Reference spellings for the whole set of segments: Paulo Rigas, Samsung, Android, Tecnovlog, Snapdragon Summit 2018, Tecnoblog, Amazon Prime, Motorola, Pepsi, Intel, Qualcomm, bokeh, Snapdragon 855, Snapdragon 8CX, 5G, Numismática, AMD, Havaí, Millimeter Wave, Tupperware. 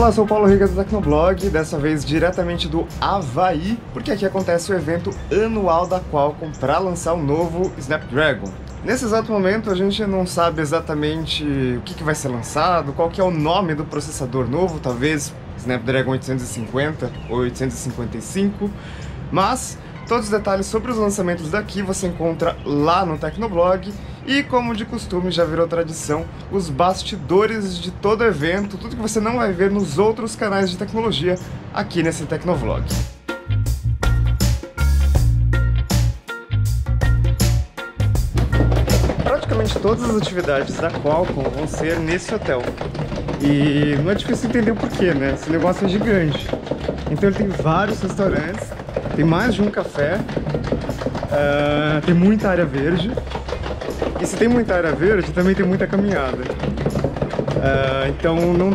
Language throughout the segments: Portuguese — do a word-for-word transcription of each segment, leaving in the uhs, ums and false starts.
Olá, sou o Paulo Rigas do Tecnoblog, dessa vez diretamente do Havaí, porque aqui acontece o evento anual da Qualcomm para lançar o novo Snapdragon. Nesse exato momento a gente não sabe exatamente o que, que vai ser lançado, qual que é o nome do processador novo, talvez Snapdragon oitocentos e cinquenta ou oitocentos e cinquenta e cinco, mas todos os detalhes sobre os lançamentos daqui você encontra lá no Tecnoblog. E como de costume, já virou tradição, os bastidores de todo evento, tudo que você não vai ver nos outros canais de tecnologia aqui nesse Tecnovlog. Praticamente todas as atividades da Qualcomm vão ser nesse hotel. E não é difícil entender o porquê, né? Esse negócio é gigante. Então ele tem vários restaurantes, tem mais de um café, uh, tem muita área verde. E se tem muita área verde, também tem muita caminhada. Uh, então não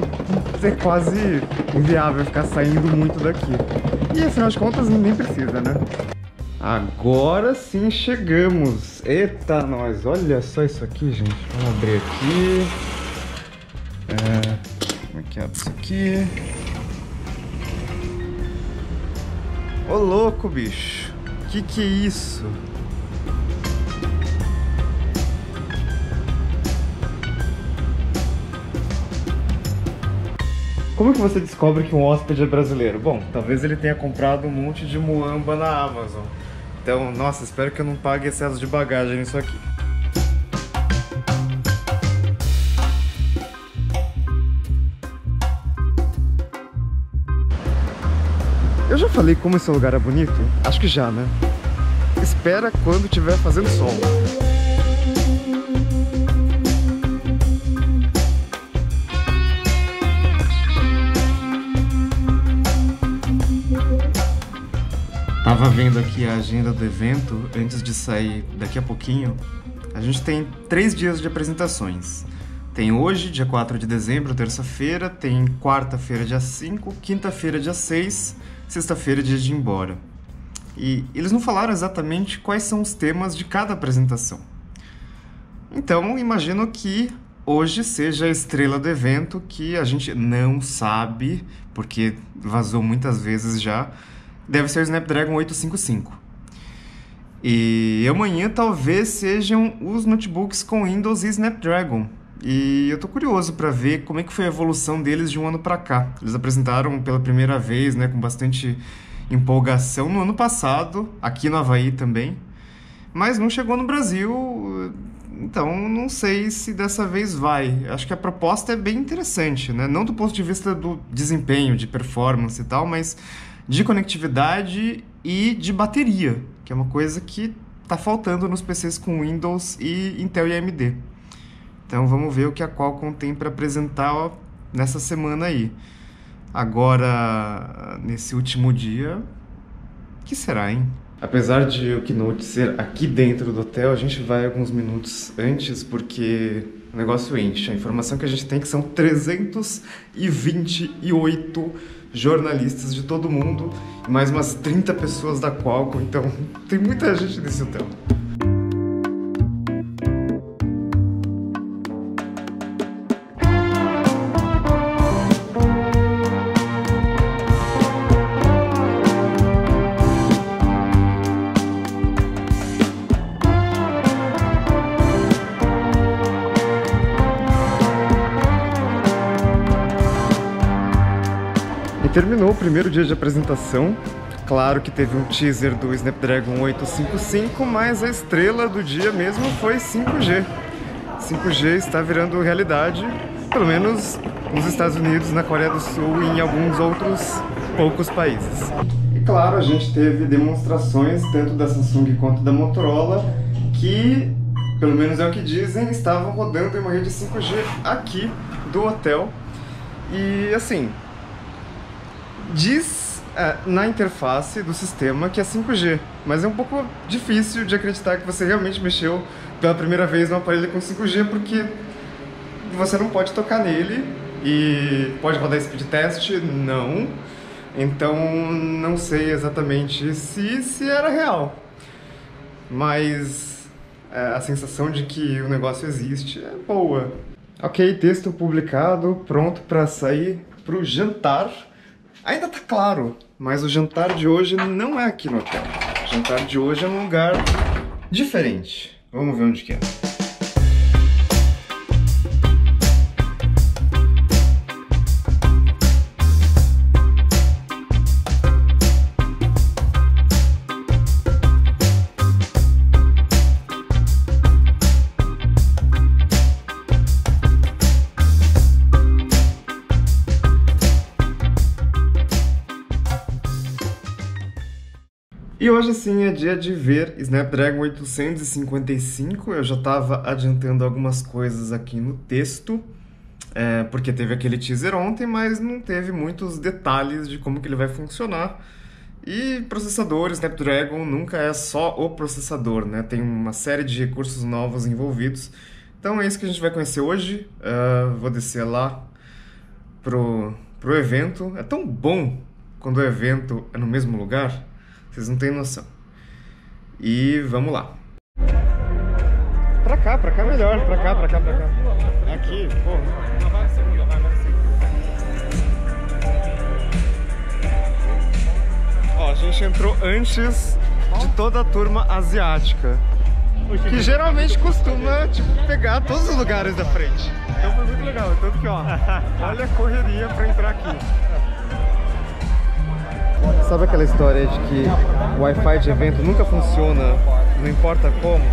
é quase inviável ficar saindo muito daqui. E afinal de contas nem precisa, né? Agora sim chegamos! Eita nós! Olha só isso aqui, gente. Vamos abrir aqui. É, como é que abre isso aqui? Ô louco, bicho! Que que é isso? Como que você descobre que um hóspede é brasileiro? Bom, talvez ele tenha comprado um monte de muamba na Amazon. Então, nossa, espero que eu não pague excesso de bagagem nisso aqui. Eu já falei como esse lugar é bonito? Acho que já, né? Espera quando estiver fazendo sol. Tava vendo aqui a agenda do evento, antes de sair daqui a pouquinho. A gente tem três dias de apresentações. Tem hoje, dia quatro de dezembro, terça-feira, tem quarta-feira, dia cinco, quinta-feira, dia seis, sexta-feira, dia de ir embora. E eles não falaram exatamente quais são os temas de cada apresentação. Então, imagino que hoje seja a estrela do evento, que a gente não sabe, porque vazou muitas vezes já, deve ser o Snapdragon oitocentos e cinquenta e cinco. E amanhã talvez sejam os notebooks com Windows e Snapdragon. E eu tô curioso para ver como é que foi a evolução deles de um ano para cá. Eles apresentaram pela primeira vez, né, com bastante empolgação no ano passado, aqui no Havaí também. Mas não chegou no Brasil, então não sei se dessa vez vai. Acho que a proposta é bem interessante, né? Não do ponto de vista do desempenho, de performance e tal, mas de conectividade e de bateria, que é uma coisa que está faltando nos P Cs com Windows e Intel e A M D. Então vamos ver o que a Qualcomm tem para apresentar ó, nessa semana aí. Agora, nesse último dia, o que será, hein? Apesar de o Keynote ser aqui dentro do hotel, a gente vai alguns minutos antes porque o negócio enche. A informação que a gente tem é que são trezentos e vinte e oito jornalistas de todo mundo e mais umas trinta pessoas da Qualcomm, então tem muita gente nesse hotel. Terminou o primeiro dia de apresentação, claro que teve um teaser do Snapdragon oitocentos e cinquenta e cinco, mas a estrela do dia mesmo foi cinco G. cinco G está virando realidade, pelo menos nos Estados Unidos, na Coreia do Sul e em alguns outros poucos países. E claro, a gente teve demonstrações tanto da Samsung quanto da Motorola, que, pelo menos é o que dizem, estavam rodando em uma rede cinco G aqui do hotel. E assim, diz uh, na interface do sistema que é cinco G, mas é um pouco difícil de acreditar que você realmente mexeu pela primeira vez no aparelho com cinco G, porque você não pode tocar nele e pode rodar speed test, não. Então não sei exatamente se, se era real, mas uh, a sensação de que o negócio existe é boa. Ok, texto publicado, pronto para sair. para o jantar. Ainda tá claro, mas o jantar de hoje não é aqui no hotel. O jantar de hoje é num lugar diferente. Vamos ver onde que é. E hoje sim é dia de ver Snapdragon oitocentos e cinquenta e cinco, eu já estava adiantando algumas coisas aqui no texto, é, porque teve aquele teaser ontem, mas não teve muitos detalhes de como que ele vai funcionar. E processador, Snapdragon nunca é só o processador, né? Tem uma série de recursos novos envolvidos, então é isso que a gente vai conhecer hoje. Uh, vou descer lá pro, pro evento. É tão bom quando o evento é no mesmo lugar. Vocês não têm noção. E vamos lá. Pra cá, pra cá é melhor. Pra cá, pra cá, pra cá. Aqui, pô. Não vai segunda, vai mais segunda. Ó, a gente entrou antes de toda a turma asiática. Que geralmente costuma, tipo, pegar todos os lugares da frente. Então foi muito legal. Tanto que, ó, olha a correria pra entrar aqui. Sabe aquela história de que o Wi-Fi de evento nunca funciona, não importa como?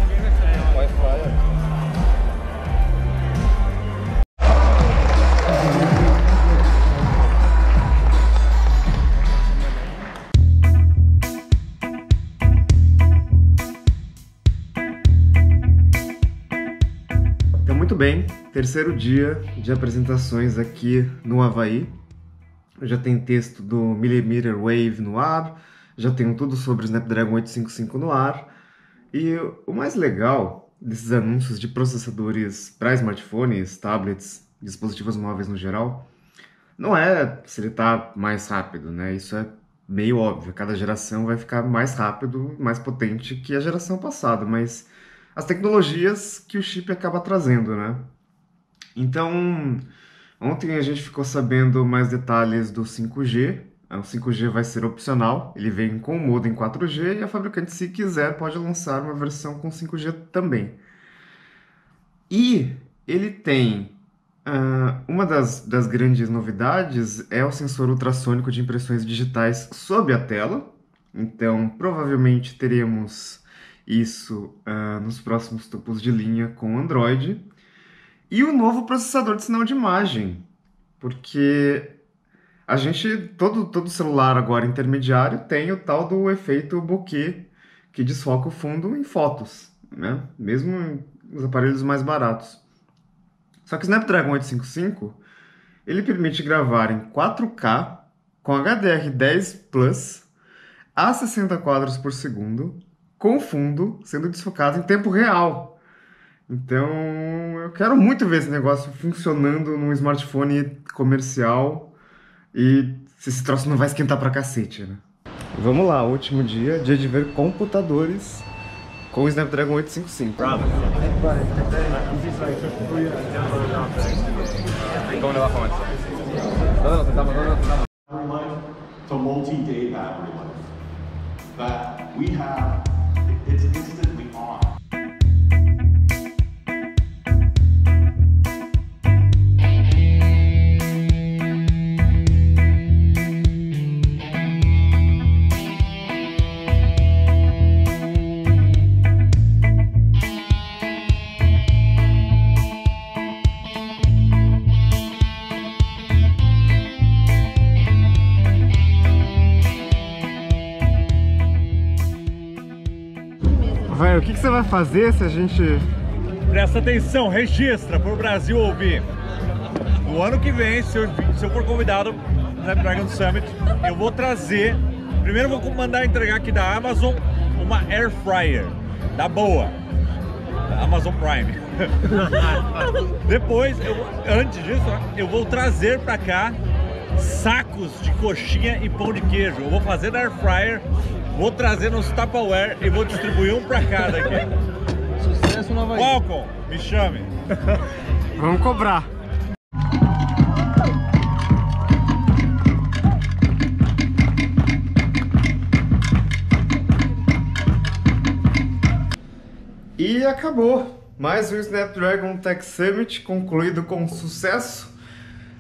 Então, muito bem, terceiro dia de apresentações aqui no Havaí. Eu já tenho texto do Millimeter Wave no ar, já tenho tudo sobre o Snapdragon oitocentos e cinquenta e cinco no ar. E o mais legal desses anúncios de processadores para smartphones, tablets, dispositivos móveis no geral, não é se ele está mais rápido, né? Isso é meio óbvio, cada geração vai ficar mais rápido, mais potente que a geração passada, mas as tecnologias que o chip acaba trazendo, né? Então... ontem a gente ficou sabendo mais detalhes do cinco G. O cinco G vai ser opcional, ele vem com o modem quatro G e a fabricante, se quiser, pode lançar uma versão com cinco G também. E ele tem... Uh, uma das, das grandes novidades é o sensor ultrassônico de impressões digitais sob a tela. Então, provavelmente teremos isso uh, nos próximos topos de linha com Android. E o novo processador de sinal de imagem, porque a gente, todo, todo celular agora intermediário tem o tal do efeito bokeh, que desfoca o fundo em fotos, né? Mesmo os aparelhos mais baratos. Só que o Snapdragon oitocentos e cinquenta e cinco, ele permite gravar em quatro K com H D R dez mais a sessenta quadros por segundo, com fundo sendo desfocado em tempo real. Então, eu quero muito ver esse negócio funcionando num smartphone comercial e se esse troço não vai esquentar pra cacete, né? Vamos lá, último dia, dia de ver computadores com o Snapdragon oitocentos e cinquenta e cinco. Bravo. O que, que você vai fazer se a gente... Presta atenção, registra para o Brasil ouvir. No ano que vem, se eu, se eu for convidado na Snapdragon Summit, eu vou trazer... Primeiro eu vou mandar entregar aqui da Amazon uma Air Fryer, da boa, da Amazon Prime. Depois, eu, antes disso, eu vou trazer para cá sacos de coxinha e pão de queijo. Eu vou fazer na Air Fryer. Vou trazer nos Tupperware e vou distribuir um pra cada aqui. Sucesso na Havaí. Qualcomm, me chame. Vamos cobrar. E acabou! Mais um Snapdragon Tech Summit concluído com sucesso.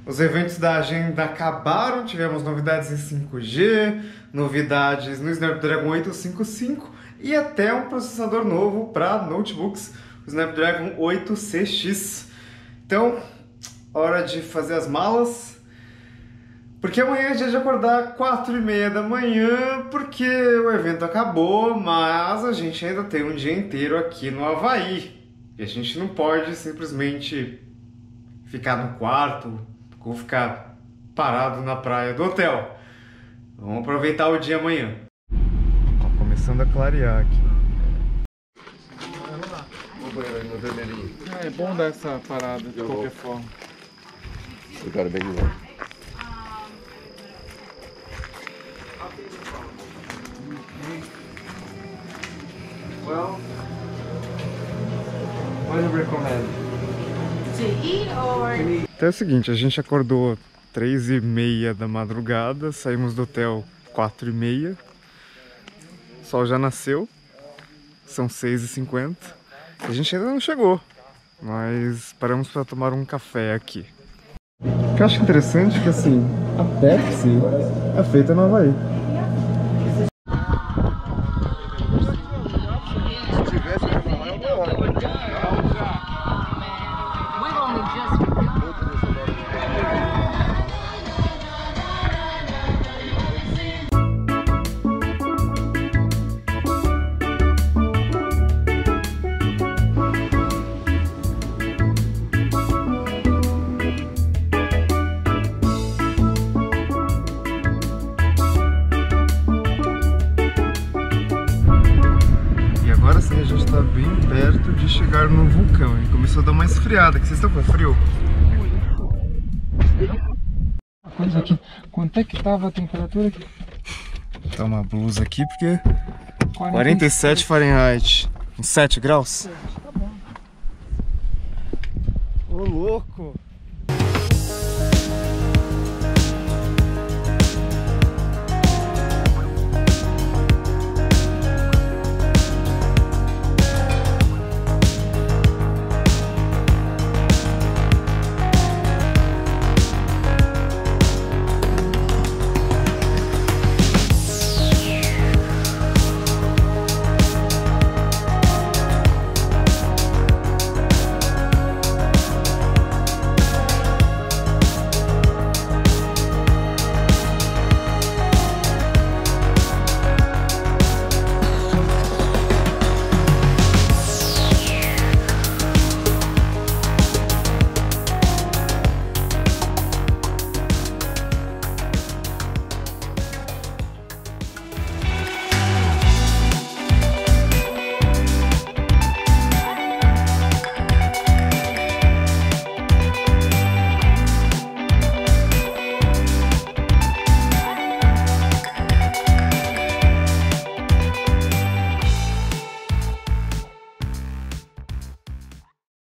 Os eventos da agenda acabaram, tivemos novidades em cinco G, novidades no Snapdragon oito cinco cinco e até um processador novo para notebooks, o Snapdragon oito C X. Então, hora de fazer as malas, porque amanhã é dia de acordar quatro e meia da manhã, porque o evento acabou, mas a gente ainda tem um dia inteiro aqui no Havaí. E a gente não pode simplesmente ficar no quarto ou ficar parado na praia do hotel. Vamos aproveitar o dia amanhã. Tá começando a clarear aqui. É, é bom dar essa parada de qualquer forma. Eu quero bem de novo. Well, what do you recommend? To eat or... Então é o seguinte, a gente acordou três e meia da madrugada, saímos do hotel quatro e meia, o sol já nasceu, são seis e cinquenta, a gente ainda não chegou, mas paramos para tomar um café aqui. O que eu acho interessante é que assim, a Pepsi é feita no Havaí. Chegar no vulcão e começou a dar uma esfriada, que vocês estão com frio? Coisa aqui. Quanto é que estava a temperatura aqui? Vou botar uma blusa aqui porque... quarenta e sete, quarenta e sete Fahrenheit. Uns sete graus? sete, tá bom. Ô louco!